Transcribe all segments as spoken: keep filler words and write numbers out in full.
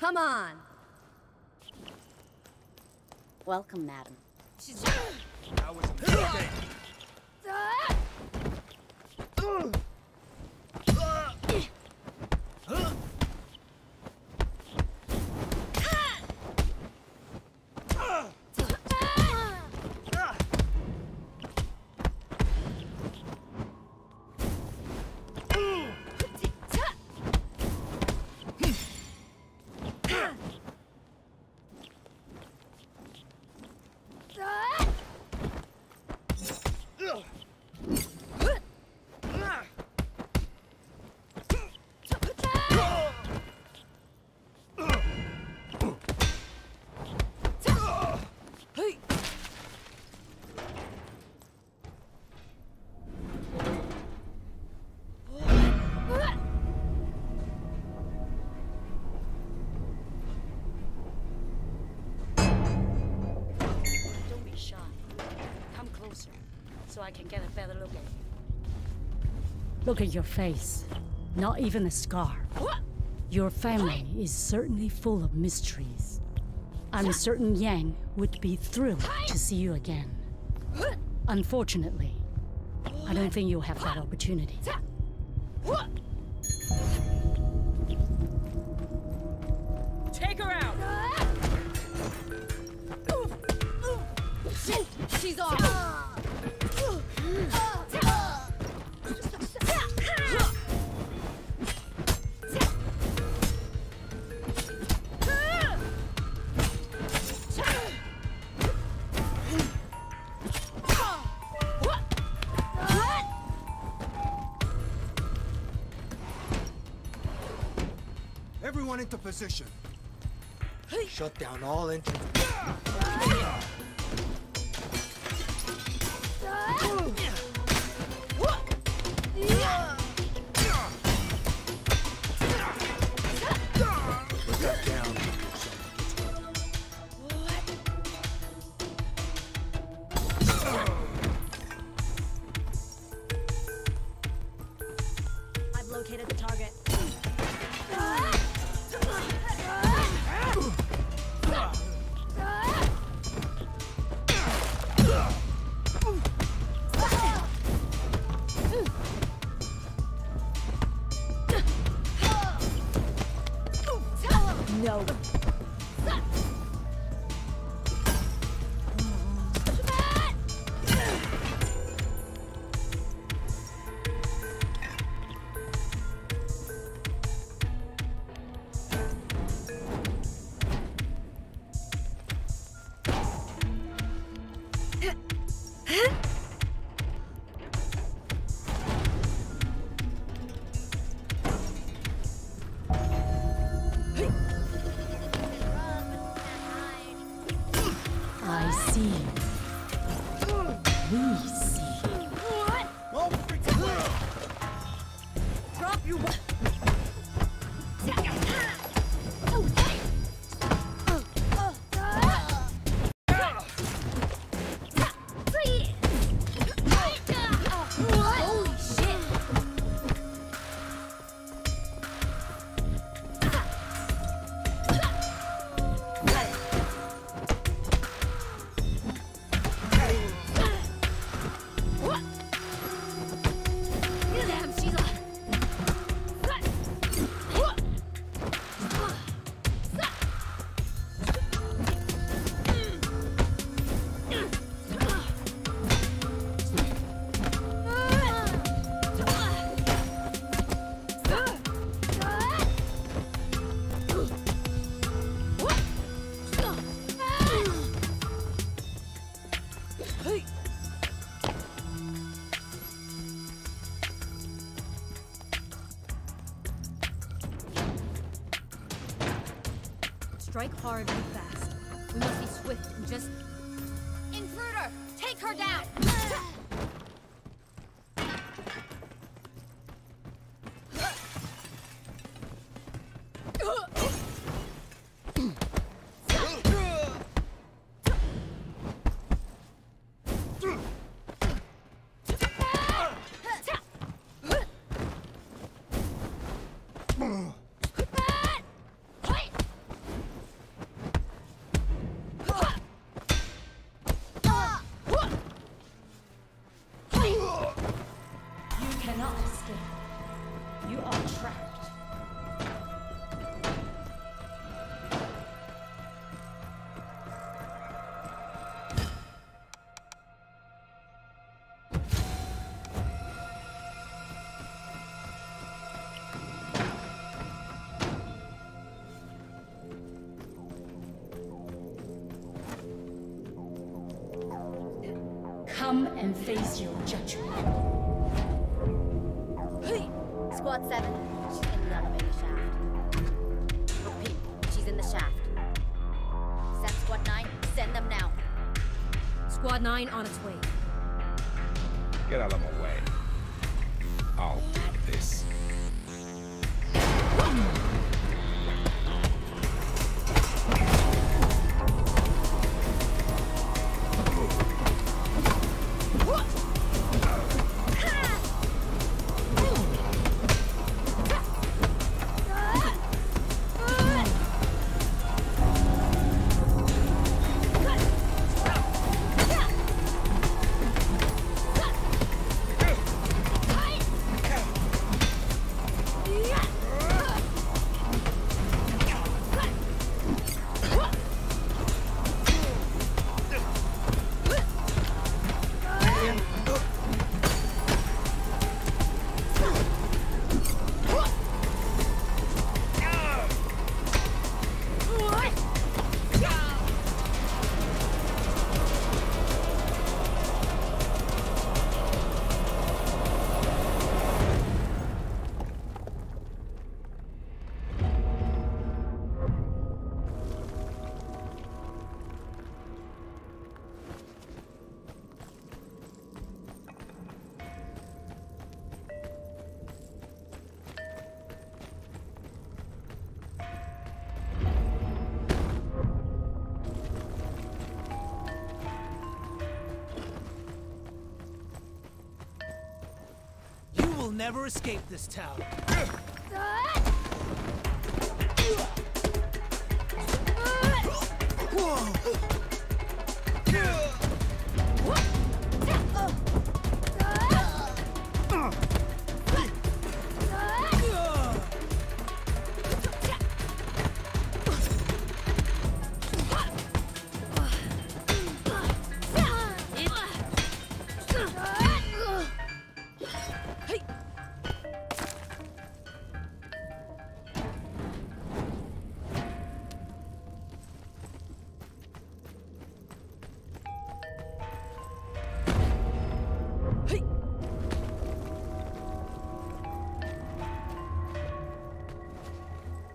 Come on. Welcome, madam. She's... I was intimidated. So I can get a better look at you. Look at your face. Not even a scar. Your family is certainly full of mysteries. I'm a certain Yang would be thrilled to see you again. Unfortunately, I don't think you'll have that opportunity. Take her out! She's off! Everyone into position. Shut down all entrances. Strike hard and fast. We must be swift and just... Intruder! Take her down! cannot escape. You are trapped. Come and face your judgment. Squad seven, she's in the elevator shaft. Repeat, she's in the shaft. Send Squad nine, send them now. Squad nine on its way. Get out of my way. I'll take this. We'll never escape this town.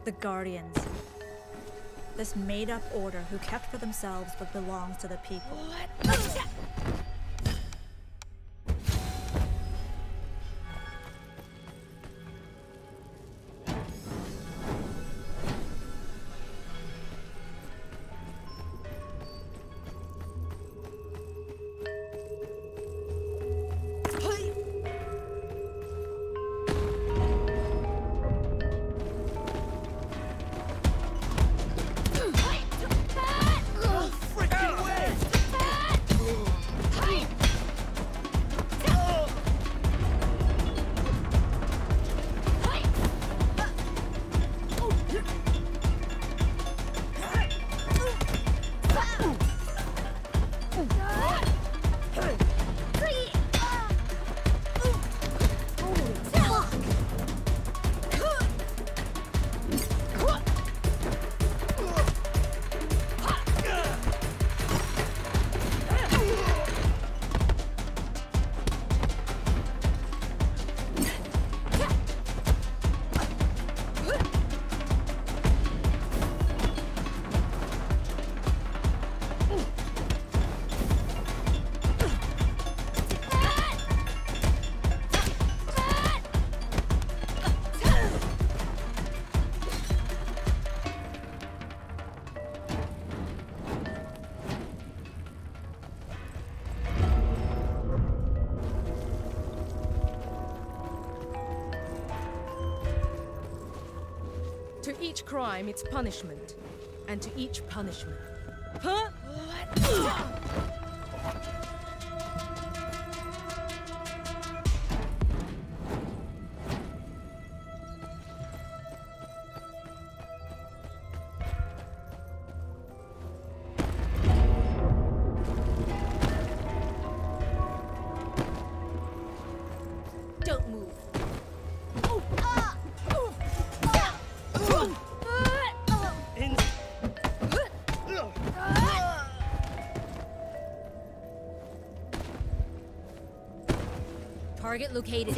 The Guardians. This made-up order who kept for themselves but belongs to the people. What? To each crime, it's punishment, and to each punishment. Huh? What? Target located.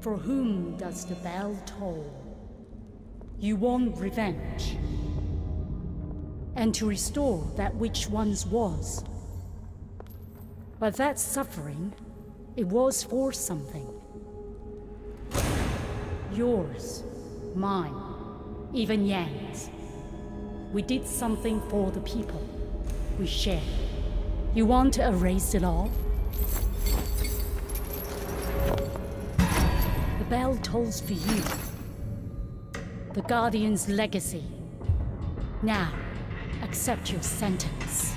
For whom does the bell toll? You want revenge, and to restore that which once was. But that suffering, it was for something. Yours, mine, even Yang's. We did something for the people. We shared. You want to erase it all? The bell tolls for you. The Guardian's legacy. Now, accept your sentence.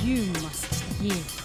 You must yield.